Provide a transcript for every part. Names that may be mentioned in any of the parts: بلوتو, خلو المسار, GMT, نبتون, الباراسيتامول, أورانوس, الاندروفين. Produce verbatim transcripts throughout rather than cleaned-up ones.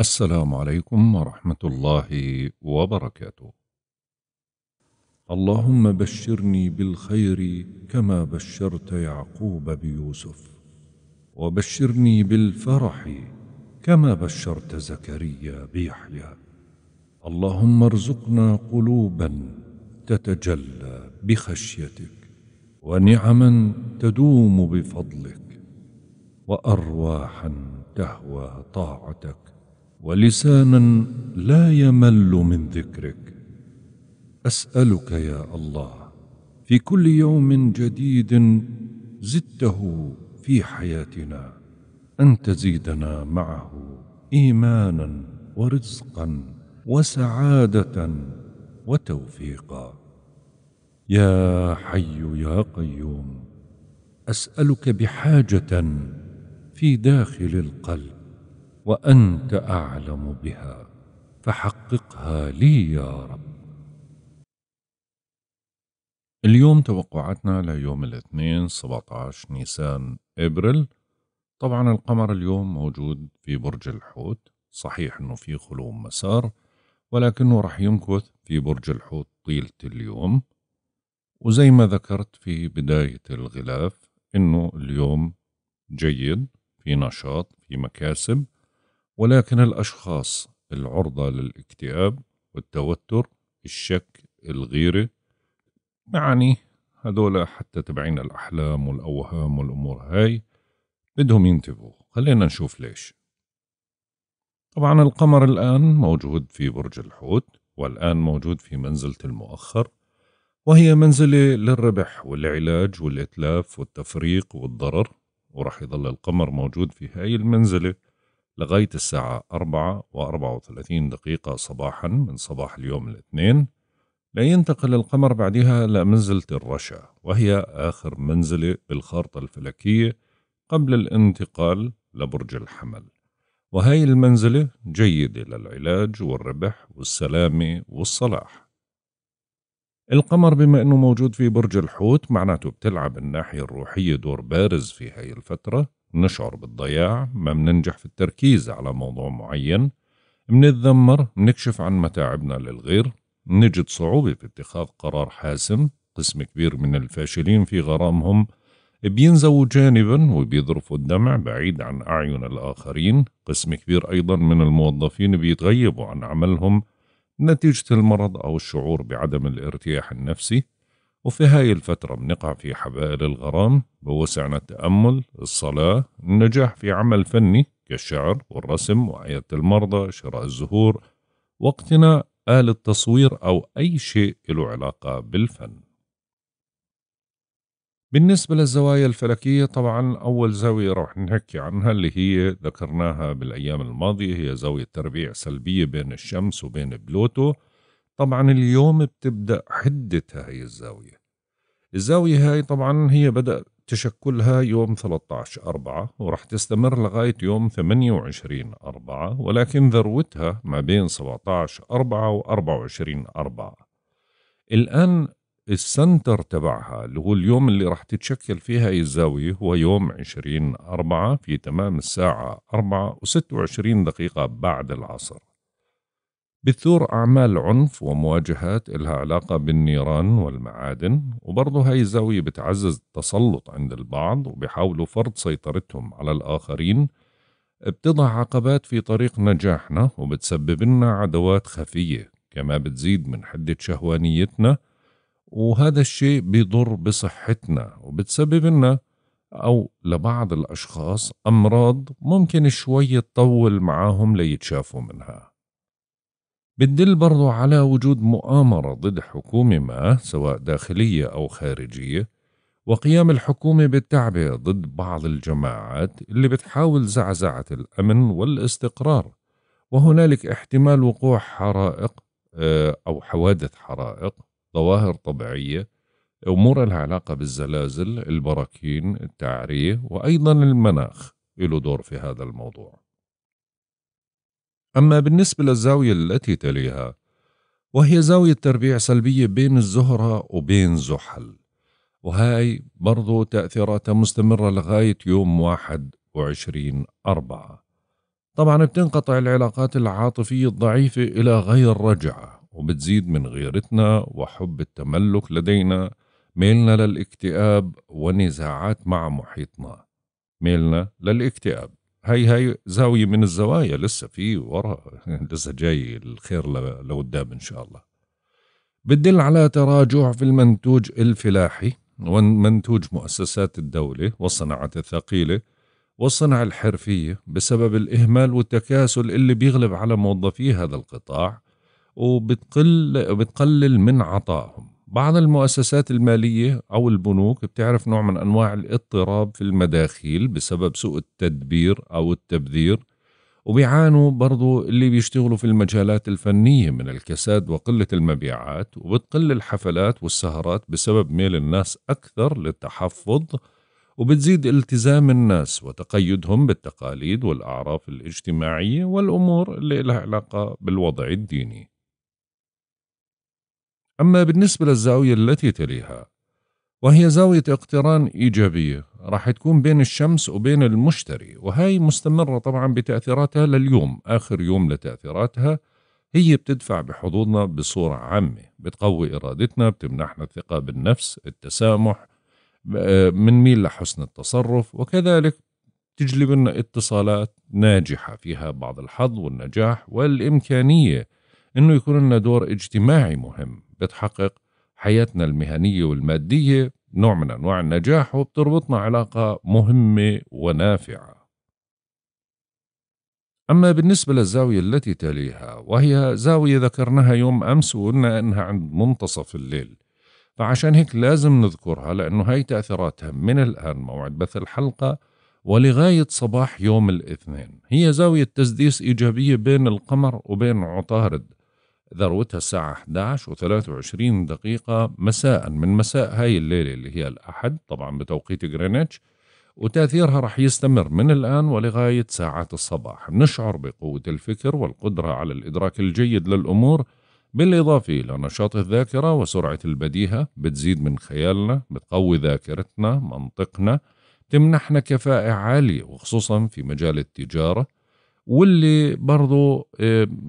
السلام عليكم ورحمة الله وبركاته. اللهم بشرني بالخير كما بشرت يعقوب بيوسف، وبشرني بالفرح كما بشرت زكريا بيحيى. اللهم ارزقنا قلوبا تتجلى بخشيتك، ونعما تدوم بفضلك، وأرواحا تهوى طاعتك، ولسانا لا يمل من ذكرك. أسألك يا الله في كل يوم جديد زدته في حياتنا أن تزيدنا معه إيمانا ورزقا وسعادة وتوفيقا. يا حي يا قيوم، أسألك بحاجة في داخل القلب وأنت أعلم بها، فحققها لي يا رب. اليوم توقعاتنا ليوم الاثنين سبعة عشر نيسان إبريل. طبعا القمر اليوم موجود في برج الحوت، صحيح أنه في خلو مسار، ولكنه رح يمكث في برج الحوت طيلة اليوم. وزي ما ذكرت في بداية الغلاف أنه اليوم جيد، في نشاط، في مكاسب، ولكن الأشخاص العرضة للاكتئاب والتوتر، الشك، الغيرة، يعني هذولا حتى تبعين الأحلام والأوهام والأمور هاي بدهم ينتبهوا. خلينا نشوف ليش. طبعا القمر الآن موجود في برج الحوت، والآن موجود في منزلة المؤخر، وهي منزلة للربح والعلاج والإتلاف والتفريق والضرر. ورح يظل القمر موجود في هاي المنزلة لغاية الساعة أربعة وأربعة وثلاثين دقيقة صباحا من صباح اليوم الاثنين. لا ينتقل القمر بعدها لمنزلة الرشا، وهي آخر منزلة بالخارطة الفلكية قبل الانتقال لبرج الحمل. وهاي المنزلة جيدة للعلاج والربح والسلامة والصلاح. القمر بما أنه موجود في برج الحوت، معناته بتلعب الناحية الروحية دور بارز في هاي الفترة. نشعر بالضياع، ما مننجح في التركيز على موضوع معين، منتذمر، منكشف عن متاعبنا للغير، نجد صعوبة في اتخاذ قرار حاسم. قسم كبير من الفاشلين في غرامهم بينزووا جانبا وبيذرفوا الدمع بعيد عن أعين الآخرين. قسم كبير أيضا من الموظفين بيتغيبوا عن عملهم نتيجة المرض أو الشعور بعدم الارتياح النفسي. وفي هاي الفترة بنقع في حبائل الغرام، بوسعنا التأمل، الصلاة، النجاح في عمل فني كالشعر والرسم وعيادة المرضى، شراء الزهور، وقتنا آلة تصوير أو أي شيء له علاقة بالفن. بالنسبة للزوايا الفلكية، طبعا أول زاوية راح نحكي عنها اللي هي ذكرناها بالأيام الماضية هي زاوية تربيع سلبية بين الشمس وبين بلوتو. طبعا اليوم بتبدأ حدة هاي الزاوية. الزاوية هاي طبعا هي بدأ تشكلها يوم ثلاثة عشر أربعة ورح تستمر لغاية يوم ثمانية وعشرين أربعة، ولكن ذروتها ما بين سبعة عشر أربعة و أربعة وعشرين أربعة. الآن السنتر تبعها اللي هو اليوم اللي راح تتشكل فيها الزاوية هو يوم عشرين أربعة في تمام الساعة أربعة وست وعشرين دقيقة بعد العصر. بتثور أعمال عنف ومواجهات إلها علاقة بالنيران والمعادن، وبرضه هاي الزاوية بتعزز التسلط عند البعض وبيحاولوا فرض سيطرتهم على الآخرين. بتضع عقبات في طريق نجاحنا وبتسبب لنا عدوات خفية، كما بتزيد من حدة شهوانيتنا، وهذا الشيء بيضر بصحتنا وبتسبب لنا أو لبعض الأشخاص أمراض ممكن شوي تطول معاهم ليتشافوا منها. بتدل برضو على وجود مؤامرة ضد حكومة ما، سواء داخلية أو خارجية، وقيام الحكومة بالتعبئة ضد بعض الجماعات اللي بتحاول زعزعة الأمن والاستقرار. وهنالك احتمال وقوع حرائق أو حوادث حرائق، ظواهر طبيعية، أمور لها علاقة بالزلازل، البراكين، التعرية، وأيضا المناخ له دور في هذا الموضوع. أما بالنسبة للزاوية التي تليها وهي زاوية تربيع سلبية بين الزهرة وبين زحل، وهاي برضو تأثيراتها مستمرة لغاية يوم واحد وعشرين أربعة. طبعا بتنقطع العلاقات العاطفية الضعيفة إلى غير رجعة، وبتزيد من غيرتنا وحب التملك لدينا، ميلنا للاكتئاب ونزاعات مع محيطنا. ميلنا للاكتئاب هاي هاي زاوية من الزوايا، لسه في ورا لسه جاي الخير لقدام إن شاء الله. بتدل على تراجع في المنتوج الفلاحي ومنتوج مؤسسات الدولة والصناعة الثقيلة والصناعة الحرفية بسبب الإهمال والتكاسل اللي بيغلب على موظفي هذا القطاع، وبتقل بتقلل من عطائهم. بعض المؤسسات المالية أو البنوك بتعرف نوع من أنواع الاضطراب في المداخيل بسبب سوء التدبير أو التبذير، وبيعانوا برضو اللي بيشتغلوا في المجالات الفنية من الكساد وقلة المبيعات، وبتقل الحفلات والسهرات بسبب ميل الناس أكثر للتحفظ، وبتزيد التزام الناس وتقيدهم بالتقاليد والأعراف الاجتماعية والأمور اللي لها علاقة بالوضع الديني. أما بالنسبة للزاوية التي تليها وهي زاوية اقتران إيجابية، راح تكون بين الشمس وبين المشتري، وهي مستمرة طبعا بتأثيراتها لليوم. آخر يوم لتأثيراتها هي بتدفع بحظوظنا بصورة عامة، بتقوي إرادتنا، بتمنحنا الثقة بالنفس، التسامح، منميل لحسن التصرف، وكذلك تجلب لنا اتصالات ناجحة فيها بعض الحظ والنجاح والإمكانية إنه يكون لنا دور اجتماعي مهم. بتحقق حياتنا المهنية والمادية نوع من أنواع النجاح، وبتربطنا علاقة مهمة ونافعة. أما بالنسبة للزاوية التي تليها وهي زاوية ذكرناها يوم أمس وقلنا أنها عند منتصف الليل، فعشان هيك لازم نذكرها لأنه هاي تأثيراتها من الآن موعد بث الحلقة ولغاية صباح يوم الاثنين. هي زاوية تسديس إيجابية بين القمر وبين عطارد، ذروتها الساعة إحدى عشر وثلاث وعشرين دقيقة مساء من مساء هاي الليلة اللي هي الأحد طبعا بتوقيت غرينتش، وتأثيرها رح يستمر من الآن ولغاية ساعات الصباح. نشعر بقوة الفكر والقدرة على الإدراك الجيد للأمور، بالإضافة إلى نشاط الذاكرة وسرعة البديهة. بتزيد من خيالنا، بتقوي ذاكرتنا، منطقنا، تمنحنا كفاءة عالية وخصوصا في مجال التجارة، واللي برضو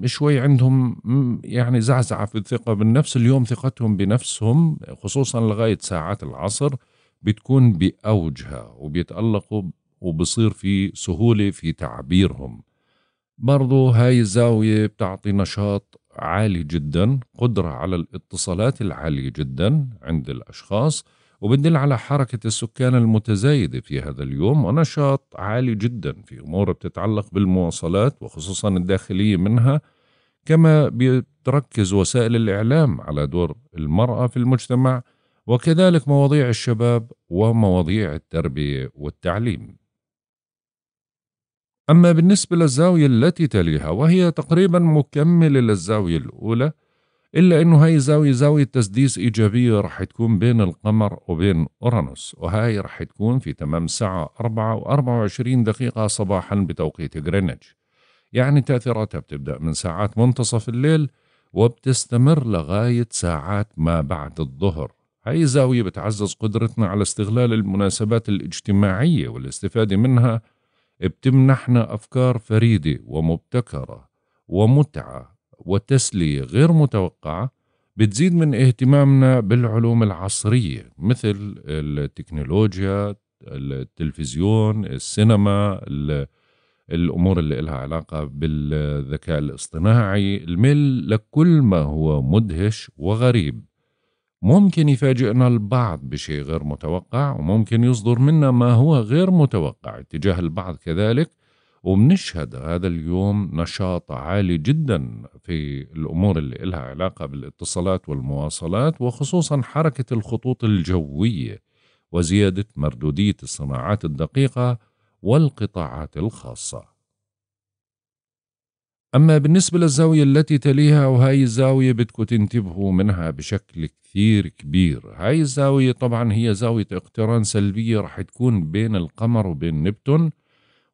شوي عندهم يعني زعزعة في الثقة بالنفس اليوم، ثقتهم بنفسهم خصوصا لغاية ساعات العصر بتكون بأوجها، وبيتألقوا وبصير في سهولة في تعبيرهم. برضو هاي الزاوية بتعطي نشاط عالي جدا، قدرة على الاتصالات العالية جدا عند الأشخاص، وبتدل على حركة السكان المتزايدة في هذا اليوم، ونشاط عالي جدا في أمور بتتعلق بالمواصلات وخصوصا الداخلية منها. كما بتركز وسائل الإعلام على دور المرأة في المجتمع، وكذلك مواضيع الشباب ومواضيع التربية والتعليم. أما بالنسبة للزاوية التي تليها وهي تقريبا مكملة للزاوية الأولى، إلا أنه هاي زاوية زاوية تسديس إيجابية رح تكون بين القمر وبين أورانوس، وهاي رح تكون في تمام ساعة أربعة وأربع وعشرين دقيقة صباحا بتوقيت غرينتش. يعني تأثيراتها بتبدأ من ساعات منتصف الليل وبتستمر لغاية ساعات ما بعد الظهر. هاي زاوية بتعزز قدرتنا على استغلال المناسبات الاجتماعية والاستفادة منها، بتمنحنا أفكار فريدة ومبتكرة ومتعة وتسلية غير متوقعة. بتزيد من اهتمامنا بالعلوم العصرية مثل التكنولوجيا، التلفزيون، السينما، الأمور اللي لها علاقة بالذكاء الاصطناعي. الميل لكل ما هو مدهش وغريب، ممكن يفاجئنا البعض بشيء غير متوقع، وممكن يصدر منا ما هو غير متوقع اتجاه البعض كذلك. وبنشهد هذا اليوم نشاط عالي جدا في الأمور اللي لها علاقة بالاتصالات والمواصلات، وخصوصا حركة الخطوط الجوية وزيادة مردودية الصناعات الدقيقة والقطاعات الخاصة. أما بالنسبة للزاوية التي تليها وهي الزاوية بدكم تنتبهوا منها بشكل كثير كبير، هاي الزاوية طبعا هي زاوية اقتران سلبية رح تكون بين القمر وبين نبتون،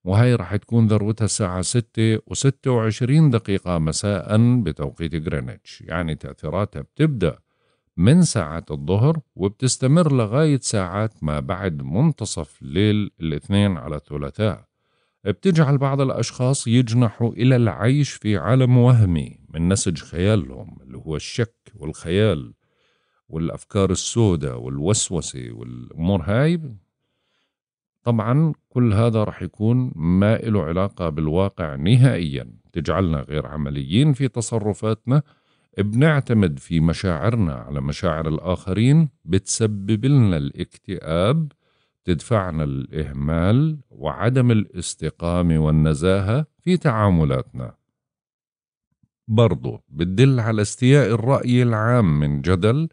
وهي رح تكون ذروتها الساعة ستة وستة وعشرين دقيقة مساء بتوقيت غرينتش. يعني تأثيراتها بتبدأ من ساعات الظهر وبتستمر لغاية ساعات ما بعد منتصف ليل الاثنين على الثلاثاء. بتجعل بعض الأشخاص يجنحوا إلى العيش في عالم وهمي من نسج خيالهم اللي هو الشك والخيال والأفكار السوداء والوسوسة والأمور هاي. طبعا كل هذا رح يكون ما إله علاقة بالواقع نهائيا، تجعلنا غير عمليين في تصرفاتنا، بنعتمد في مشاعرنا على مشاعر الآخرين، بتسبب لنا الاكتئاب، تدفعنا الإهمال وعدم الاستقامة والنزاهة في تعاملاتنا. برضو بتدل على استياء الرأي العام من جدل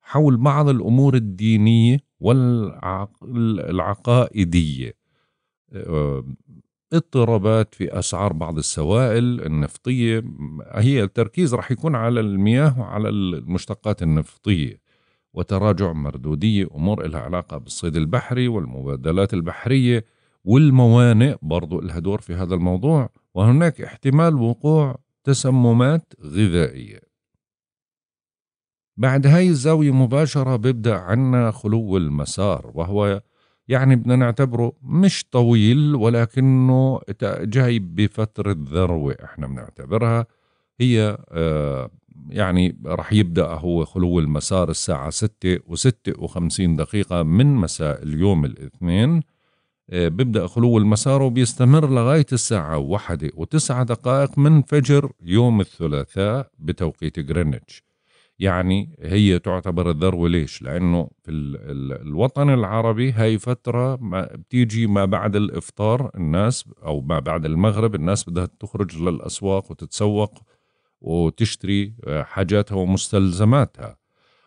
حول بعض الأمور الدينية والعقائدية، اضطرابات في أسعار بعض السوائل النفطية، هي التركيز رح يكون على المياه وعلى المشتقات النفطية، وتراجع مردودية أمور لها علاقة بالصيد البحري والمبادلات البحرية والموانئ، برضو لها دور في هذا الموضوع، وهناك احتمال وقوع تسممات غذائية. بعد هاي الزاوية مباشرة بيبدأ عنا خلو المسار، وهو يعني بدنا نعتبره مش طويل ولكنه جاي بفترة ذروة، احنا بنعتبرها هي آه يعني رح يبدأ هو خلو المسار الساعة ستة وستة وخمسين دقيقة من مساء اليوم الاثنين، آه بيبدأ خلو المسار وبيستمر لغاية الساعة واحدة وتسعة دقائق من فجر يوم الثلاثاء بتوقيت غرينتش. يعني هي تعتبر الذروة. ليش؟ لأنه في الوطن العربي هاي فترة ما بتيجي ما بعد الإفطار، الناس أو ما بعد المغرب الناس بدها تخرج للأسواق وتتسوق وتشتري حاجاتها ومستلزماتها،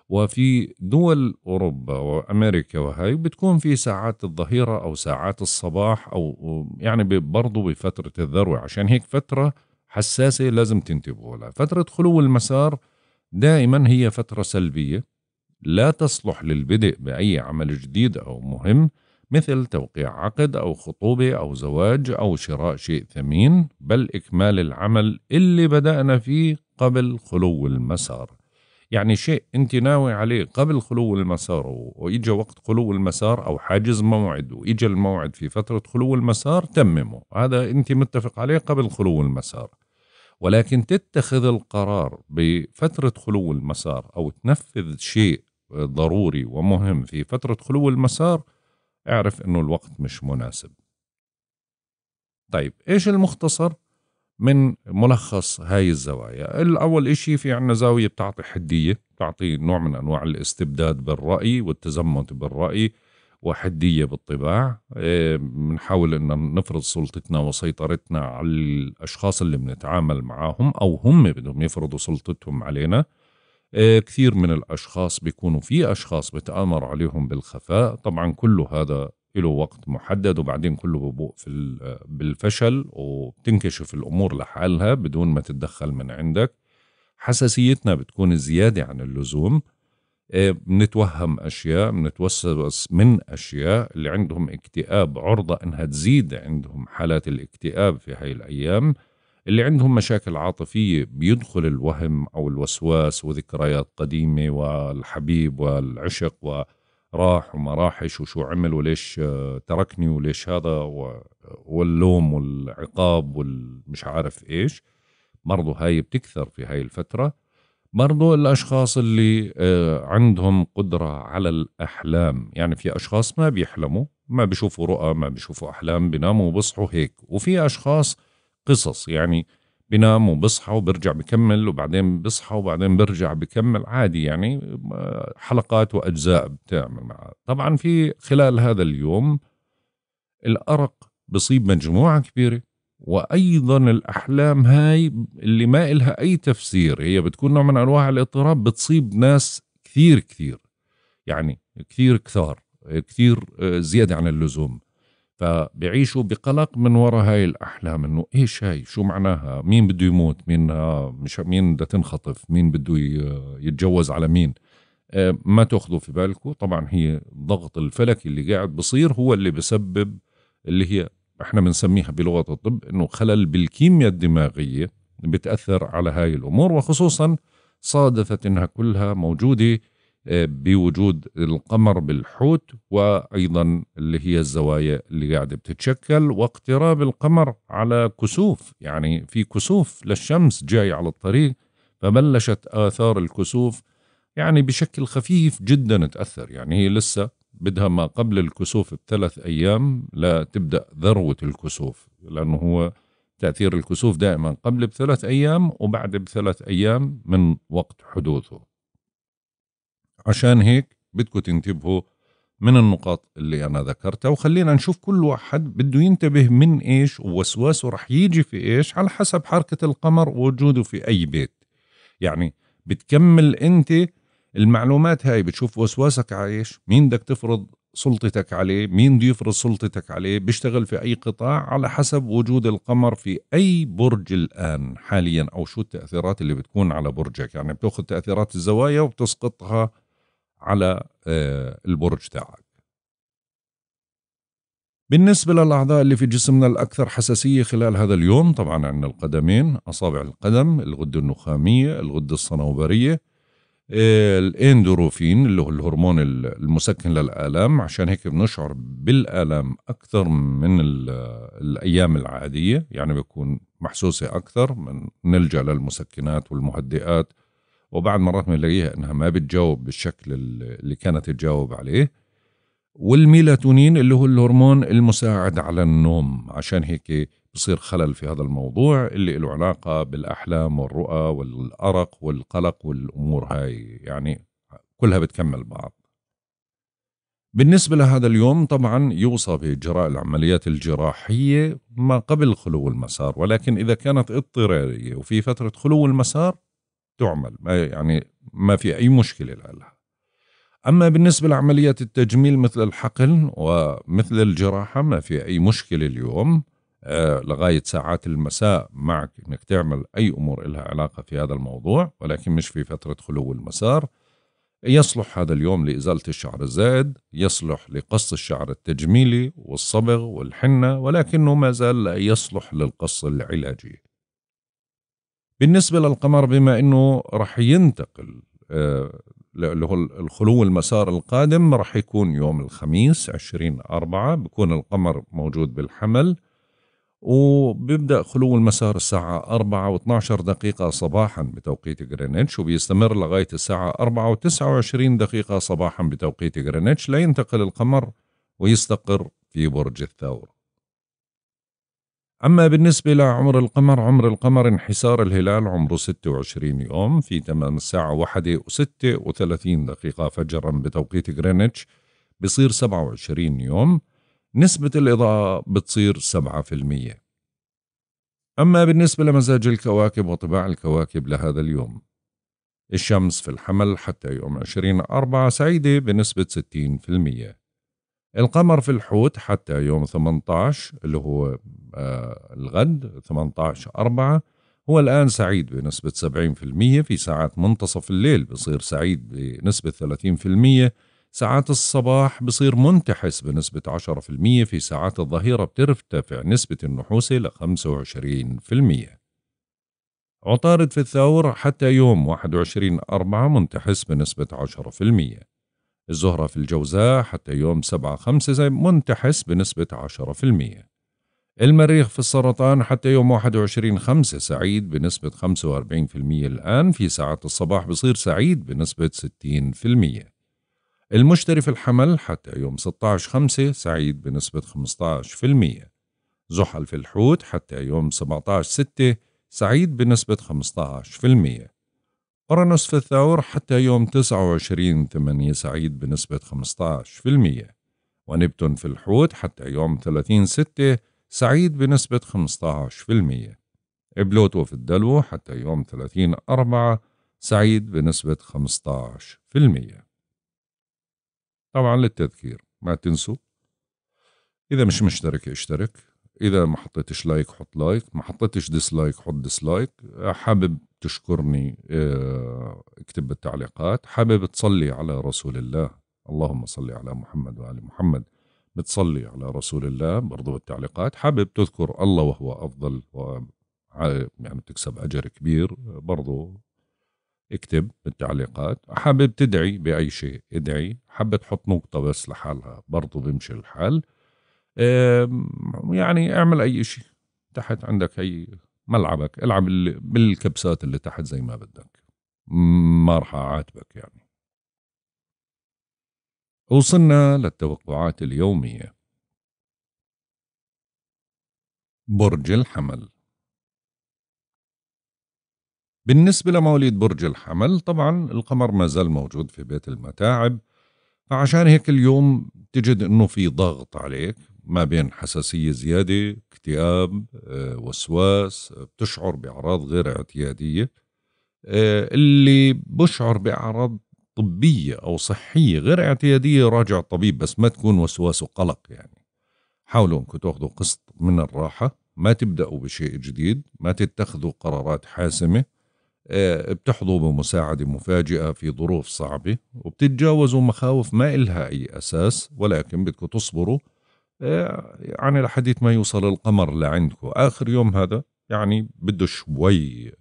وفي دول أوروبا وأمريكا وهاي بتكون في ساعات الظهيرة أو ساعات الصباح، أو يعني برضو بفترة الذروة. عشان هيك فترة حساسة لازم تنتبهوا لها. فترة خلو المسار دائما هي فترة سلبية لا تصلح للبدء بأي عمل جديد أو مهم، مثل توقيع عقد أو خطوبة أو زواج أو شراء شيء ثمين، بل إكمال العمل اللي بدأنا فيه قبل خلو المسار. يعني شيء أنت ناوي عليه قبل خلو المسار ويجي وقت خلو المسار أو حاجز موعد ويجي الموعد في فترة خلو المسار، تممه، هذا أنت متفق عليه قبل خلو المسار. ولكن تتخذ القرار بفترة خلو المسار أو تنفذ شيء ضروري ومهم في فترة خلو المسار، اعرف أنه الوقت مش مناسب. طيب إيش المختصر من ملخص هاي الزوايا؟ الأول إشي في عنا زاوية بتعطي حدية، بتعطي نوع من أنواع الاستبداد بالرأي والتزمت بالرأي وحدية بالطباع، بنحاول أن نفرض سلطتنا وسيطرتنا على الأشخاص اللي بنتعامل معاهم أو هم بدهم يفرضوا سلطتهم علينا. كثير من الأشخاص بيكونوا في أشخاص بتآمر عليهم بالخفاء، طبعا كله هذا له وقت محدد وبعدين كله ببوء في بالفشل وبتنكشف الأمور لحالها بدون ما تتدخل من عندك. حساسيتنا بتكون زيادة عن اللزوم، بنتوهم أشياء، بنتوسوس من أشياء. اللي عندهم اكتئاب عرضة أنها تزيد عندهم حالات الاكتئاب في هاي الأيام. اللي عندهم مشاكل عاطفية بيدخل الوهم أو الوسواس وذكريات قديمة والحبيب والعشق وراح وما راحش وشو عمل وليش تركني وليش هذا، واللوم والعقاب والمش عارف إيش، برضو هاي بتكثر في هاي الفترة. برضو الأشخاص اللي عندهم قدرة على الأحلام، يعني في أشخاص ما بيحلموا، ما بيشوفوا رؤى، ما بيشوفوا أحلام، بيناموا وبصحوا هيك. وفي أشخاص قصص، يعني بيناموا وبصحوا وبرجع بكمل وبعدين بصحوا وبعدين برجع بكمل عادي، يعني حلقات وأجزاء بتعمل معها. طبعا في خلال هذا اليوم الأرق بصيب مجموعة كبيرة، وأيضا الأحلام هاي اللي ما إلها أي تفسير، هي بتكون نوع من أنواع الاضطراب، بتصيب ناس كثير كثير، يعني كثير كثار كثير زيادة عن اللزوم، فبيعيشوا بقلق من وراء هاي الأحلام، إنه إيش هاي، شو معناها، مين بده يموت، مين مش مين بده تنخطف، مين بده يتجوز على مين. ما تأخذوا في بالكم، طبعا هي الضغط الفلكي اللي قاعد بصير هو اللي بسبب اللي هي احنا بنسميها بلغة الطب انه خلل بالكيمياء الدماغية، بتأثر على هاي الامور، وخصوصا صادفت انها كلها موجودة بوجود القمر بالحوت، وأيضا اللي هي الزوايا اللي قاعدة بتتشكل واقتراب القمر على كسوف، يعني في كسوف للشمس جاي على الطريق، فبلشت آثار الكسوف يعني بشكل خفيف جدا تأثر. يعني هي لسه بدها ما قبل الكسوف بثلاث أيام لا تبدأ ذروة الكسوف، لأنه هو تأثير الكسوف دائما قبل بثلاث أيام وبعد بثلاث أيام من وقت حدوثه. عشان هيك بدكم تنتبهوا من النقاط اللي أنا ذكرتها، وخلينا نشوف كل واحد بده ينتبه من إيش ووسواسه رح يجي في إيش على حسب حركة القمر ووجوده في أي بيت. يعني بتكمل أنت المعلومات هاي، بتشوف وسواسك على إيش، مين بدك تفرض سلطتك عليه، مين بده يفرض سلطتك عليه، بيشتغل في أي قطاع على حسب وجود القمر في أي برج الآن حاليا، أو شو التأثيرات اللي بتكون على برجك. يعني بتأخذ تأثيرات الزوايا وبتسقطها على البرج تاعك. بالنسبة للأعضاء اللي في جسمنا الأكثر حساسية خلال هذا اليوم، طبعا عندنا القدمين، أصابع القدم، الغدة النخامية، الغدة الصنوبرية، الاندروفين اللي هو الهرمون المسكن للآلام، عشان هيك بنشعر بالآلام أكثر من الأيام العادية، يعني بيكون محسوسة أكثر، من نلجأ للمسكنات والمهدئات، وبعد مرات بنلاقيها انها ما بتجاوب بالشكل اللي كانت تجاوب عليه. والميلاتونين اللي هو الهرمون المساعد على النوم، عشان هيك بصير خلل في هذا الموضوع اللي له علاقه بالاحلام والرؤى والارق والقلق والامور هاي، يعني كلها بتكمل بعض. بالنسبه لهذا اليوم طبعا يوصى باجراء العمليات الجراحيه ما قبل خلو المسار، ولكن اذا كانت اضطراريه وفي فتره خلو المسار تعمل، ما يعني ما في أي مشكلة لها. أما بالنسبة لعمليات التجميل مثل الحقن ومثل الجراحة ما في أي مشكلة اليوم آه لغاية ساعات المساء، معك إنك تعمل أي أمور إلها علاقة في هذا الموضوع، ولكن مش في فترة خلو المسار. يصلح هذا اليوم لإزالة الشعر الزائد، يصلح لقص الشعر التجميلي والصبغ والحنة، ولكنه ما زال لا يصلح للقص العلاجي. بالنسبة للقمر، بما أنه رح ينتقل اللي هو الخلو المسار القادم، رح يكون يوم الخميس عشرين أربعة، بكون القمر موجود بالحمل، وبيبدأ خلو المسار الساعة أربعة واثني عشر دقيقة صباحا بتوقيت غرينتش، وبيستمر لغاية الساعة أربعة وتسعة وعشرين دقيقة صباحا بتوقيت غرينتش، لينتقل القمر ويستقر في برج الثور. أما بالنسبة لعمر القمر، عمر القمر انحسار الهلال عمره ستة وعشرين يوم، في تمام الساعة واحدة وستة وثلاثين دقيقة فجرا بتوقيت غرينتش، بصير سبعة وعشرين يوم، نسبة الإضاءة بتصير سبعة بالمئة. أما بالنسبة لمزاج الكواكب وطباع الكواكب لهذا اليوم، الشمس في الحمل حتى يوم عشرين أربعة سعيدة بنسبة ستين بالمئة. القمر في الحوت حتى يوم ثمانية عشر اللي هو آه الغد ثمانية عشر أربعة، هو الآن سعيد بنسبة سبعين بالمئة، في ساعات منتصف الليل بصير سعيد بنسبة ثلاثين بالمئة، ساعات الصباح بصير منتحس بنسبة عشرة بالمئة، في ساعات الظهيرة بترتفع نسبة النحوسة ل خمسة وعشرين بالمئة. عطارد في الثور حتى يوم واحد وعشرين أربعة منتحس بنسبة عشرة بالمئة. الزهرة في الجوزاء حتى يوم سبعة خمسة منتحس بنسبة عشرة بالمئة. المريخ في السرطان حتى يوم واحد وعشرين خمسة سعيد بنسبة خمسة وأربعين بالمئة الآن، في ساعات الصباح بصير سعيد بنسبة ستين بالمئة. المشتري في الحمل حتى يوم ستة عشر خمسة سعيد بنسبة خمسة عشر بالمئة. زحل في الحوت حتى يوم سبعة عشر ستة سعيد بنسبة خمسة عشر بالمئة. أورانوس في الثور حتى يوم تسعة وعشرين ثمانية سعيد بنسبة خمسة عشر بالمئة. ونبتون في الحوت حتى يوم ثلاثين ستة سعيد بنسبة خمسة عشر بالمئة. بلوتو في الدلو حتى يوم ثلاثين أربعة سعيد بنسبة خمسة عشر بالمئة. طبعا للتذكير ما تنسوا، إذا مش مشترك اشترك، إذا ما حطيتش لايك حط لايك، ما حطيتش ديسلايك حط ديسلايك. حابب تشكرني اكتب بالتعليقات، حابب تصلي على رسول الله، اللهم صلي على محمد وعلى محمد، بتصلي على رسول الله برضو بالتعليقات، حابب تذكر الله وهو أفضل، يعني بتكسب أجر كبير برضو اكتب بالتعليقات، حابب تدعي بأي شيء ادعي، حابب تحط نقطة بس لحالها برضو بمشي الحال. يعني اعمل أي شيء تحت، عندك أي ملعبك، العب بالكبسات اللي تحت زي ما بدك، ما رح أعاتبك. يعني وصلنا للتوقعات اليومية. برج الحمل. بالنسبة لمواليد برج الحمل طبعا القمر ما زال موجود في بيت المتاعب، فعشان هيك اليوم تجد انه في ضغط عليك ما بين حساسية زيادة، اكتئاب، اه، وسواس، بتشعر بأعراض غير اعتيادية. اه، اللي بشعر بأعراض طبية أو صحية غير اعتيادية راجع الطبيب، بس ما تكون وسواس وقلق. يعني حاولوا انكم تاخذوا قسط من الراحة، ما تبدأوا بشيء جديد، ما تتخذوا قرارات حاسمة، بتحظوا بمساعدة مفاجئة في ظروف صعبة، وبتتجاوزوا مخاوف ما إلها أي أساس، ولكن بدكم تصبروا يعني لحديت ما يوصل القمر لعندكم آخر يوم. هذا يعني بده شوي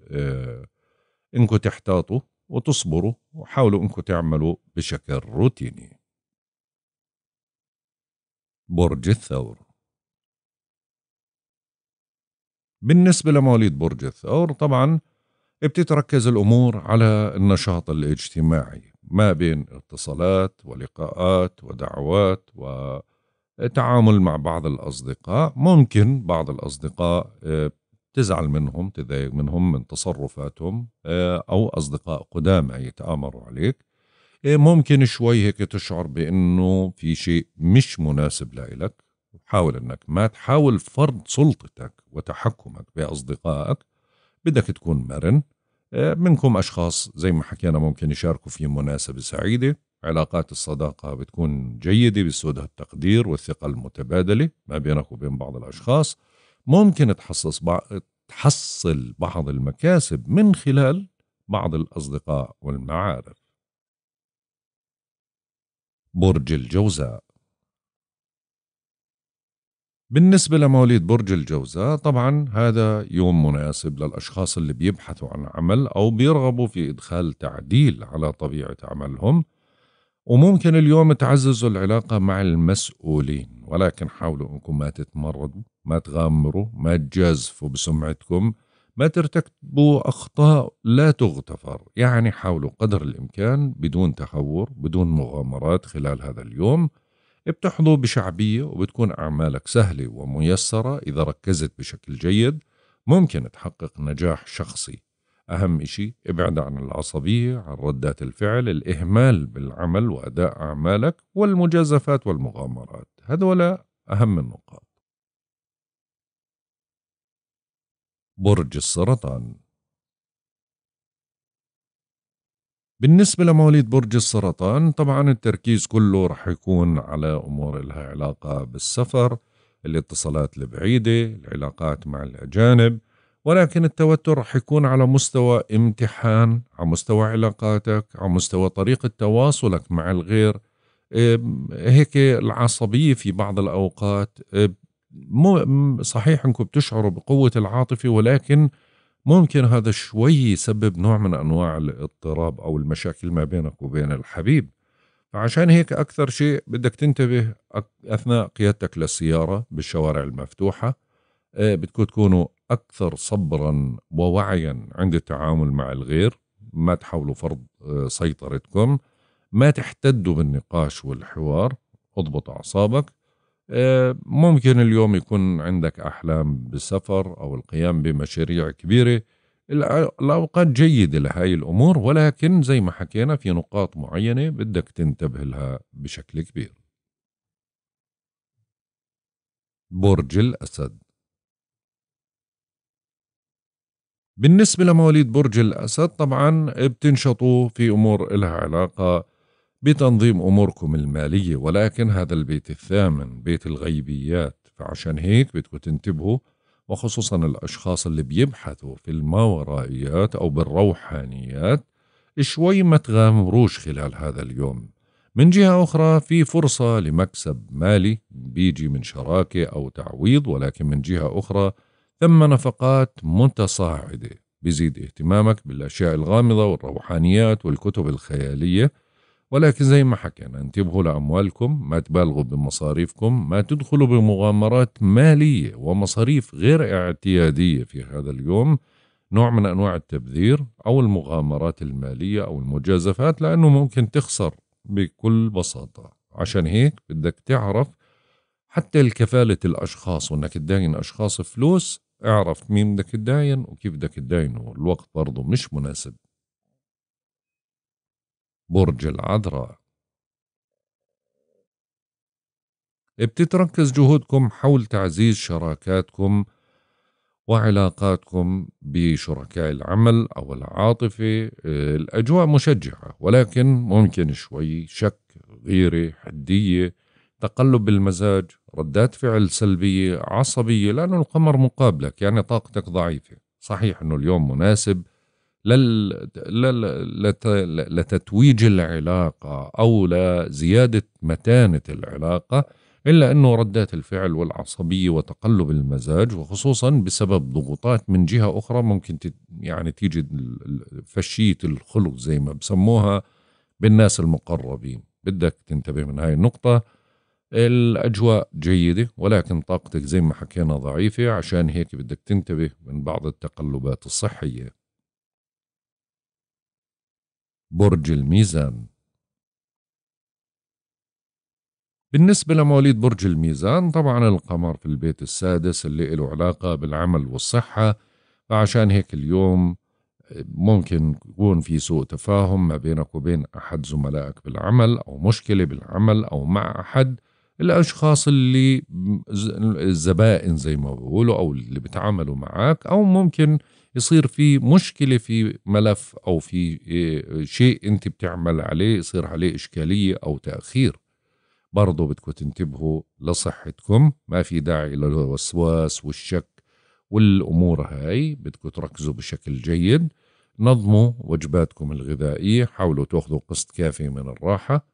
إنكم تحتاطوا وتصبروا، وحاولوا إنكم تعملوا بشكل روتيني. برج الثور. بالنسبة لمواليد برج الثور طبعاً بتتركز الأمور على النشاط الاجتماعي ما بين اتصالات ولقاءات ودعوات وتعامل مع بعض الأصدقاء. ممكن بعض الأصدقاء تزعل منهم، تضايق منهم من تصرفاتهم، أو أصدقاء قدامى يتآمروا عليك. ممكن شوي هيك تشعر بأنه في شيء مش مناسب لإلك. حاول أنك ما تحاول فرض سلطتك وتحكمك بأصدقائك، بدك تكون مرن. منكم أشخاص زي ما حكينا ممكن يشاركوا في مناسبة سعيدة، علاقات الصداقة بتكون جيدة بسودها التقدير والثقة المتبادلة ما بينك وبين بعض الأشخاص. ممكن تحصص بع... تحصل بعض المكاسب من خلال بعض الأصدقاء والمعارف. برج الجوزاء. بالنسبة لمواليد برج الجوزاء طبعا هذا يوم مناسب للأشخاص اللي بيبحثوا عن عمل أو بيرغبوا في إدخال تعديل على طبيعة عملهم، وممكن اليوم تعززوا العلاقة مع المسؤولين، ولكن حاولوا أنكم ما تتمردوا، ما تغامروا، ما تجازفوا بسمعتكم، ما ترتكبوا أخطاء لا تغتفر. يعني حاولوا قدر الإمكان بدون تهور، بدون مغامرات خلال هذا اليوم. بتحظوا بشعبية وبتكون أعمالك سهلة وميسرة إذا ركزت بشكل جيد، ممكن تحقق نجاح شخصي. أهم إشي ابعد عن العصبية، عن ردات الفعل، الإهمال بالعمل وأداء أعمالك، والمجازفات والمغامرات. هذولا أهم النقاط. برج السرطان. بالنسبة لمواليد برج السرطان طبعا التركيز كله رح يكون على أمور لها علاقة بالسفر، الاتصالات البعيدة، العلاقات مع الأجانب، ولكن التوتر رح يكون على مستوى امتحان، على مستوى علاقاتك، على مستوى طريقة تواصلك مع الغير. هيك العصبية في بعض الأوقات، صحيح أنكم بتشعروا بقوة العاطفة، ولكن ممكن هذا شوي يسبب نوع من أنواع الاضطراب أو المشاكل ما بينك وبين الحبيب. فعشان هيك أكثر شيء بدك تنتبه أثناء قيادتك للسيارة بالشوارع المفتوحة، بدكم تكونوا أكثر صبرا ووعيا عند التعامل مع الغير، ما تحاولوا فرض سيطرتكم، ما تحتدوا بالنقاش والحوار، اضبط أعصابك. ممكن اليوم يكون عندك أحلام بالسفر أو القيام بمشاريع كبيرة. الأوقات جيدة لهاي الأمور، ولكن زي ما حكينا في نقاط معينة بدك تنتبه لها بشكل كبير. برج الأسد. بالنسبة لمواليد برج الأسد طبعا بتنشطوا في أمور لها علاقة بتنظيم أموركم المالية، ولكن هذا البيت الثامن بيت الغيبيات، فعشان هيك بدكم تنتبهوا، وخصوصا الأشخاص اللي بيبحثوا في الماورائيات أو بالروحانيات شوي ما تغامروش خلال هذا اليوم. من جهة أخرى في فرصة لمكسب مالي بيجي من شراكة أو تعويض، ولكن من جهة أخرى ثم نفقات متصاعدة بيزيد اهتمامك بالأشياء الغامضة والروحانيات والكتب الخيالية. ولكن زي ما حكينا، انتبهوا لأموالكم، ما تبالغوا بمصاريفكم، ما تدخلوا بمغامرات مالية ومصاريف غير اعتيادية في هذا اليوم، نوع من أنواع التبذير أو المغامرات المالية أو المجازفات، لأنه ممكن تخسر بكل بساطة. عشان هيك بدك تعرف حتى الكفالة الأشخاص، وأنك تداين أشخاص فلوس، اعرف مين بدك تداين وكيف بدك تداينه. الوقت برضه مش مناسب. برج العذراء، بتتركز جهودكم حول تعزيز شراكاتكم وعلاقاتكم بشركاء العمل أو العاطفة. الأجواء مشجعة، ولكن ممكن شوي شك، غيرة، حدية، تقلب بالمزاج، ردات فعل سلبية، عصبية، لأنه القمر مقابلك، يعني طاقتك ضعيفة. صحيح أنه اليوم مناسب لل... للت... لتتويج العلاقة أو لزيادة متانة العلاقة، إلا أنه ردات الفعل والعصبية وتقلب المزاج، وخصوصا بسبب ضغوطات من جهة أخرى ممكن تت... يعني تيجي فشية الخلق زي ما بسموها بالناس المقربين. بدك تنتبه من هاي النقطة. الأجواء جيدة، ولكن طاقتك زي ما حكينا ضعيفة، عشان هيك بدك تنتبه من بعض التقلبات الصحية. برج الميزان، بالنسبة لمواليد برج الميزان طبعا القمر في البيت السادس اللي له علاقة بالعمل والصحة، فعشان هيك اليوم ممكن يكون في سوء تفاهم ما بينك وبين أحد زملائك بالعمل، أو مشكلة بالعمل أو مع أحد الأشخاص اللي الزبائن زي ما بيقولوا أو اللي بتعاملوا معك، أو ممكن يصير في مشكلة في ملف أو في شيء أنت بتعمل عليه يصير عليه إشكالية أو تأخير. برضو بدكم تنتبهوا لصحتكم، ما في داعي للوسواس والشك والأمور هاي، بدكم تركزوا بشكل جيد. نظموا وجباتكم الغذائية، حاولوا تأخذوا قسط كافي من الراحة.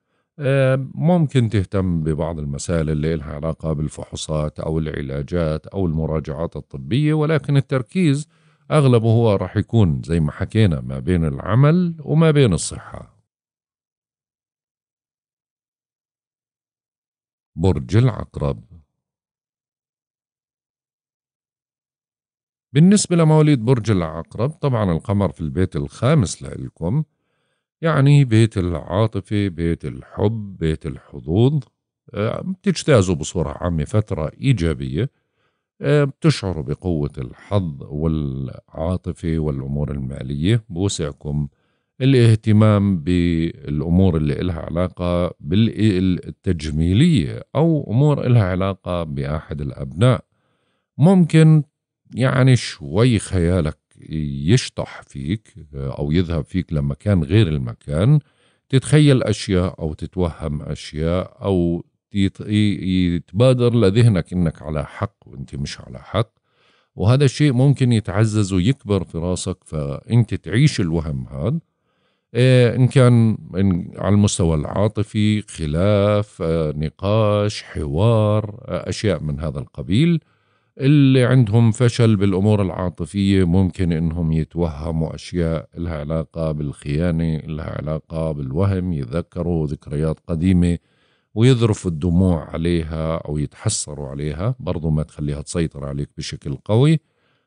ممكن تهتم ببعض المسائل اللي لها علاقة بالفحوصات أو العلاجات أو المراجعات الطبية، ولكن التركيز أغلبه هو راح يكون زي ما حكينا ما بين العمل وما بين الصحة. برج العقرب، بالنسبة لمواليد برج العقرب طبعا القمر في البيت الخامس لإلكم، يعني بيت العاطفة، بيت الحب، بيت الحظوظ. بتجتازوا بصورة عامة فترة إيجابية، بتشعروا بقوة الحظ والعاطفة والأمور المالية. بوسعكم الاهتمام بالأمور اللي لها علاقة بالتجميلية أو أمور لها علاقة بأحد الأبناء. ممكن يعني شوي خيالك يشطح فيك أو يذهب فيك لمكان غير المكان، تتخيل أشياء أو تتوهم أشياء أو يتبادر لذهنك إنك على حق وإنت مش على حق، وهذا الشيء ممكن يتعزز ويكبر في راسك، فإنت تعيش الوهم هذا. إن كان على المستوى العاطفي خلاف، نقاش، حوار، أشياء من هذا القبيل. اللي عندهم فشل بالأمور العاطفية ممكن إنهم يتوهموا أشياء لها علاقة بالخيانة، لها علاقة بالوهم، يذكروا ذكريات قديمة ويذرفوا الدموع عليها أو يتحسروا عليها. برضو ما تخليها تسيطر عليك بشكل قوي،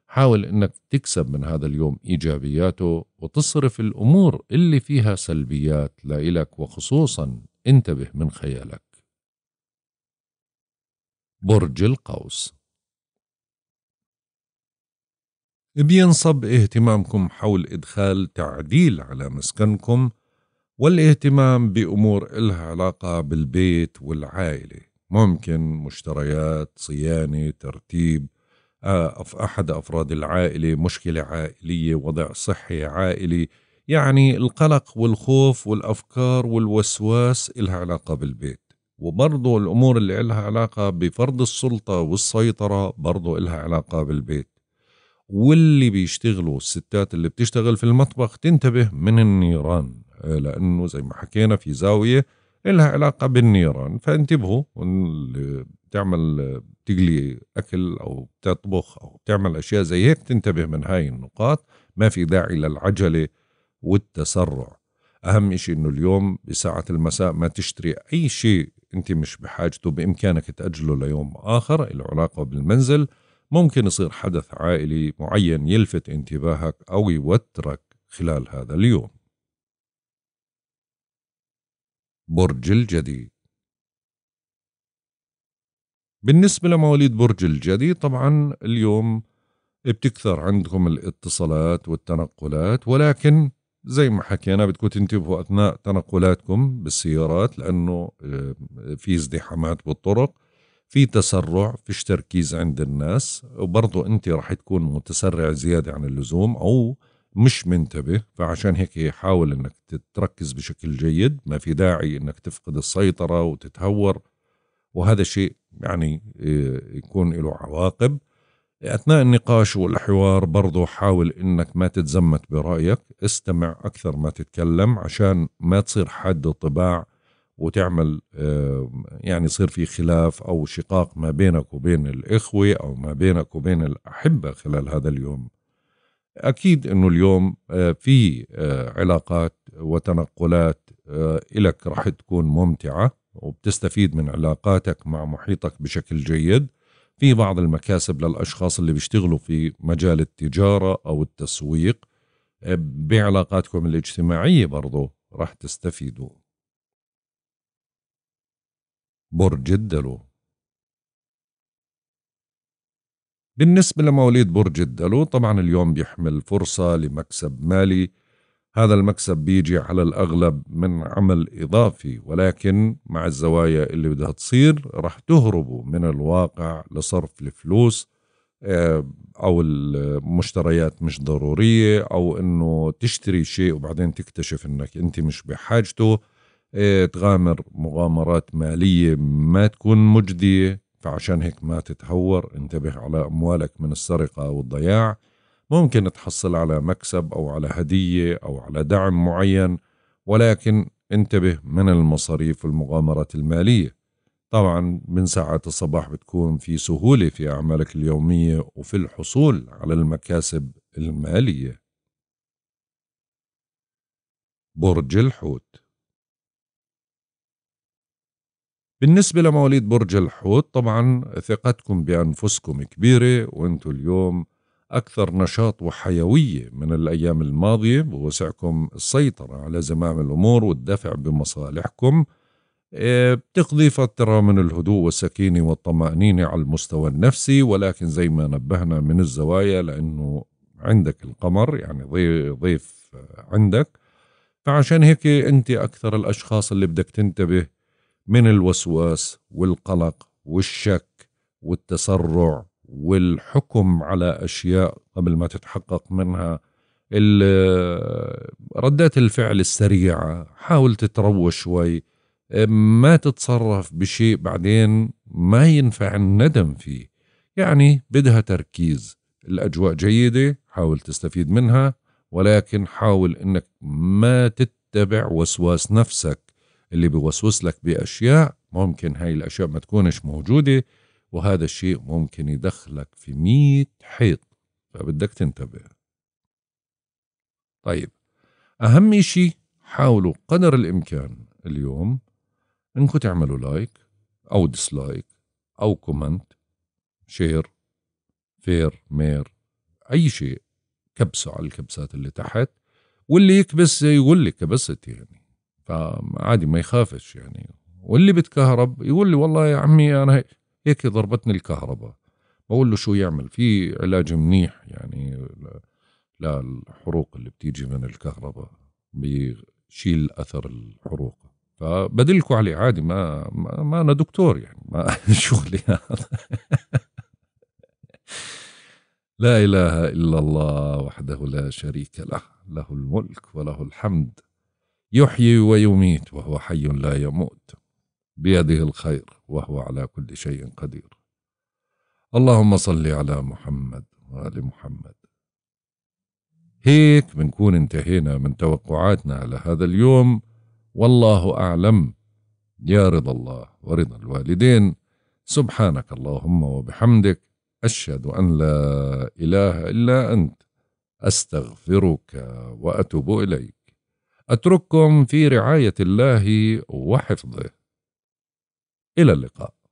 حاول إنك تكسب من هذا اليوم إيجابياته وتصرف الأمور اللي فيها سلبيات لإلك، وخصوصا انتبه من خيالك. برج القوس، بينصب اهتمامكم حول إدخال تعديل على مسكنكم والاهتمام بأمور إلها علاقة بالبيت والعائلة. ممكن مشتريات، صيانة، ترتيب، أحد أفراد العائلة، مشكلة عائلية، وضع صحي عائلي، يعني القلق والخوف والأفكار والوسواس إلها علاقة بالبيت. وبرضو الأمور اللي إلها علاقة بفرض السلطة والسيطرة برضو إلها علاقة بالبيت. واللي بيشتغلوا الستات اللي بتشتغل في المطبخ تنتبه من النيران، لأنه زي ما حكينا في زاوية لها علاقة بالنيران، فانتبهوا. اللي بتعمل بتقلي أكل أو بتطبخ أو بتعمل أشياء زي هيك تنتبه من هاي النقاط، ما في داعي للعجلة والتسرع. أهم شيء إنه اليوم بساعة المساء ما تشتري أي شيء أنت مش بحاجته، بإمكانك تأجله ليوم آخر. العلاقة بالمنزل ممكن يصير حدث عائلي معين يلفت انتباهك أو يوترك خلال هذا اليوم. برج الجدي. بالنسبة لمواليد برج الجدي طبعا اليوم بتكثر عندكم الاتصالات والتنقلات، ولكن زي ما حكينا بدكم تنتبهوا أثناء تنقلاتكم بالسيارات، لأنه في ازدحامات بالطرق، في تسرع، فيش تركيز عند الناس، وبرضه أنت رح تكون متسرع زيادة عن اللزوم أو مش منتبه. فعشان هيك حاول أنك تتركز بشكل جيد، ما في داعي أنك تفقد السيطرة وتتهور، وهذا الشيء يعني يكون له عواقب. أثناء النقاش والحوار برضو حاول أنك ما تتزمت برأيك، استمع أكثر ما تتكلم عشان ما تصير حد طباع وتعمل يعني يصير في خلاف أو شقاق ما بينك وبين الإخوة أو ما بينك وبين الأحبة خلال هذا اليوم. أكيد أنه اليوم في علاقات وتنقلات إلك رح تكون ممتعة وبتستفيد من علاقاتك مع محيطك بشكل جيد. في بعض المكاسب للأشخاص اللي بيشتغلوا في مجال التجارة أو التسويق، بعلاقاتكم الاجتماعية برضو راح تستفيدوا. برج الدلو. بالنسبة لمواليد برج الدلو طبعا اليوم بيحمل فرصة لمكسب مالي، هذا المكسب بيجي على الأغلب من عمل إضافي، ولكن مع الزوايا اللي بدها تصير رح تهربوا من الواقع لصرف الفلوس أو المشتريات مش ضرورية، أو أنه تشتري شيء وبعدين تكتشف أنك أنت مش بحاجته، تغامر مغامرات مالية ما تكون مجدية. فعشان هيك ما تتهور، انتبه على أموالك من السرقة أو الضياع. ممكن تحصل على مكسب أو على هدية أو على دعم معين، ولكن انتبه من المصاريف والمغامرات المالية. طبعا من ساعة الصباح بتكون في سهولة في أعمالك اليومية وفي الحصول على المكاسب المالية. برج الحوت. بالنسبة لمواليد برج الحوت طبعا ثقتكم بأنفسكم كبيرة، وانتو اليوم أكثر نشاط وحيوية من الأيام الماضية، بوسعكم السيطرة على زمام الأمور والدفع بمصالحكم. بتقضي فترة من الهدوء والسكينة والطمأنينة على المستوى النفسي، ولكن زي ما نبهنا من الزوايا لأنه عندك القمر يعني ضيف عندك، فعشان هيك أنت أكثر الأشخاص اللي بدك تنتبه من الوسواس والقلق والشك والتسرع والحكم على أشياء قبل ما تتحقق منها، ردات الفعل السريعة. حاول تتروش شوي، ما تتصرف بشيء بعدين ما ينفع الندم فيه، يعني بدها تركيز. الأجواء جيدة، حاول تستفيد منها، ولكن حاول أنك ما تتبع وسواس نفسك اللي بيوسوس لك بأشياء ممكن هاي الأشياء ما تكونش موجودة، وهذا الشيء ممكن يدخلك في مية حيط، فبدك تنتبه. طيب أهم شيء حاولوا قدر الإمكان اليوم إنكم تعملوا لايك أو ديسلايك أو كومنت، شير، فير، مير، أي شيء. كبسوا على الكبسات اللي تحت، واللي يكبس يقول لي كبست يعني، فعادي ما يخافش يعني. واللي بتكهرب يقول لي والله يا عمي أنا هيك هيك ضربتني الكهرباء، بقول له شو يعمل، في علاج منيح يعني للحروق اللي بتيجي من الكهرباء، بيشيل أثر الحروق، فبدلكوا عليه عادي. ما, ما, ما أنا دكتور يعني، ما شغلي هذا. لا إله إلا الله وحده لا شريك له، له الملك وله الحمد، يحيي ويميت وهو حي لا يموت، بيده الخير وهو على كل شيء قدير. اللهم صل على محمد وآل محمد. هيك بنكون انتهينا من توقعاتنا على هذا اليوم، والله أعلم، يا رضا الله ورضا الوالدين. سبحانك اللهم وبحمدك، أشهد أن لا إله إلا أنت، أستغفرك وأتوب إليك. أترككم في رعاية الله وحفظه. إلى اللقاء.